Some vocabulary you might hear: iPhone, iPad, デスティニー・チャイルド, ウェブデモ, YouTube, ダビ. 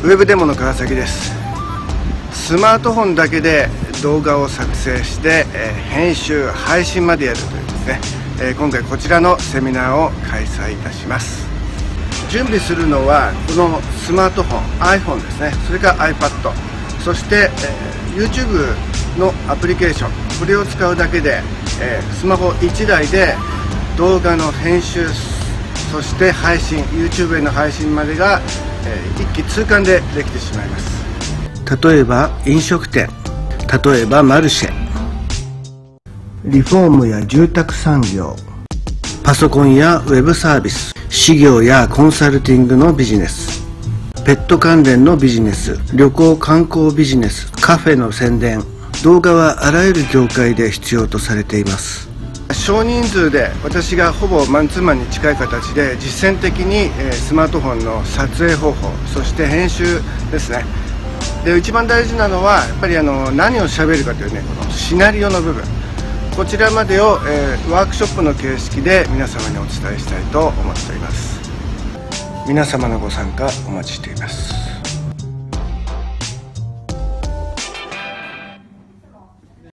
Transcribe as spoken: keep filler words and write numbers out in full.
ウェブデモの川崎です。スマートフォンだけで動画を作成して、えー、編集配信までやるというですね、えー、今回こちらのセミナーを開催いたします。準備するのはこのスマートフォン iPhone ですね、それから iPad、 そして、えー、YouTube のアプリケーション、これを使うだけで、えー、スマホいちだいで動画の編集、そして配信、 YouTube への配信までが、えー、一気通貫でできてしまいます。例えば飲食店、例えばマルシェ、リフォームや住宅産業、パソコンやウェブサービス、事業やコンサルティングのビジネス、ペット関連のビジネス、旅行観光ビジネス、カフェの宣伝、動画はあらゆる業界で必要とされています。少人数で私がほぼマンツーマンに近い形で実践的にスマートフォンの撮影方法、そして編集ですね。で一番大事なのはやっぱりあの何を喋るかというね、このシナリオの部分、こちらまでを、えー、ワークショップの形式で皆様にお伝えしたいと思っております。皆様のご参加お待ちしています。